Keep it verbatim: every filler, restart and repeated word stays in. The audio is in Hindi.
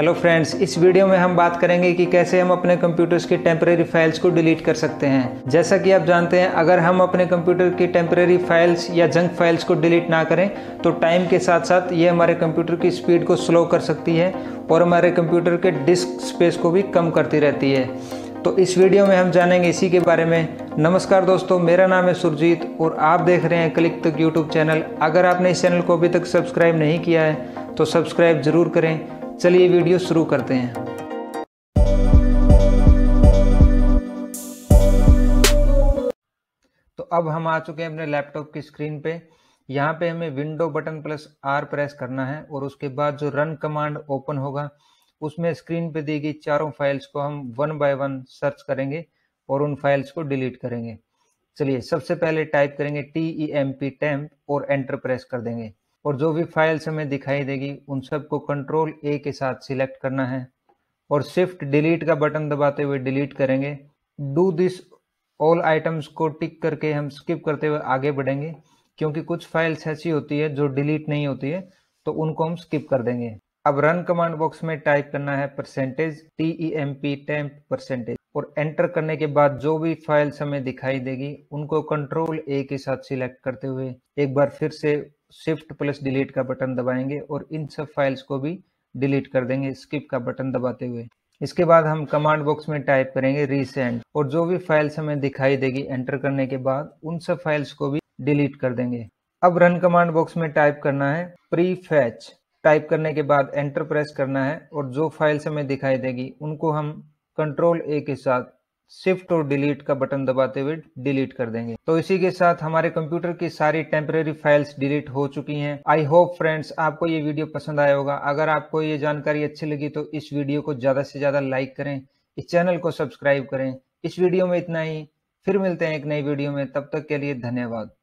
हेलो फ्रेंड्स, इस वीडियो में हम बात करेंगे कि कैसे हम अपने कंप्यूटर्स की टेम्परेरी फाइल्स को डिलीट कर सकते हैं। जैसा कि आप जानते हैं, अगर हम अपने कंप्यूटर की टेम्परेरी फाइल्स या जंक फाइल्स को डिलीट ना करें तो टाइम के साथ साथ ये हमारे कंप्यूटर की स्पीड को स्लो कर सकती है और हमारे कंप्यूटर के डिस्क स्पेस को भी कम करती रहती है। तो इस वीडियो में हम जानेंगे इसी के बारे में। नमस्कार दोस्तों, मेरा नाम है सुरजीत और आप देख रहे हैं क्लिक तक यूट्यूब चैनल। अगर आपने इस चैनल को अभी तक सब्सक्राइब नहीं किया है तो सब्सक्राइब जरूर करें। चलिए वीडियो शुरू करते हैं। तो अब हम आ चुके हैं अपने लैपटॉप की स्क्रीन पे। यहाँ पे हमें window button plus R press करना है और उसके बाद जो रन कमांड ओपन होगा उसमें स्क्रीन पे दी गई चारों फाइल्स को हम वन बाय वन सर्च करेंगे और उन फाइल्स को डिलीट करेंगे। चलिए सबसे पहले टाइप करेंगे T E M P temp और एंटर प्रेस कर देंगे और जो भी फाइल्स हमें दिखाई देगी उन सबको कंट्रोल ए के साथ सिलेक्ट करना है और शिफ्ट डिलीट का बटन दबाते हुए डिलीट करेंगे। डू दिस ऑल आइटम्स को टिक करके हम स्किप करते हुए आगे बढ़ेंगे, क्योंकि कुछ फाइल्स ऐसी होती है जो डिलीट नहीं होती है तो उनको हम स्किप कर देंगे। अब रन कमांड बॉक्स में टाइप करना है percentage T E M P temp percentage और एंटर करने के बाद जो भी फाइल्स हमें दिखाई देगी उनको कंट्रोल ए के साथ सिलेक्ट करते हुए एक बार फिर से शिफ्ट प्लस डिलीट का बटन दबाएंगे और इन सब फाइल्स को भी डिलीट कर देंगे स्किप का बटन दबाते हुए। इसके बाद हम कमांड बॉक्स में टाइप करेंगे रीसेंड और जो भी फाइल्स हमें दिखाई देगी एंटर करने के बाद उन सब फाइल्स को भी डिलीट कर देंगे। अब रन कमांड बॉक्स में टाइप करना है प्री फैच। टाइप करने के बाद एंटर प्रेस करना है और जो फाइल्स हमें दिखाई देगी उनको हम कंट्रोल ए के साथ शिफ्ट और डिलीट का बटन दबाते हुए डिलीट कर देंगे। तो इसी के साथ हमारे कंप्यूटर की सारी टेम्परेरी फाइल्स डिलीट हो चुकी हैं। आई होप फ्रेंड्स आपको ये वीडियो पसंद आया होगा। अगर आपको ये जानकारी अच्छी लगी तो इस वीडियो को ज़्यादा से ज़्यादा लाइक करें, इस चैनल को सब्सक्राइब करें। इस वीडियो में इतना ही, फिर मिलते हैं एक नई वीडियो में। तब तक के लिए धन्यवाद।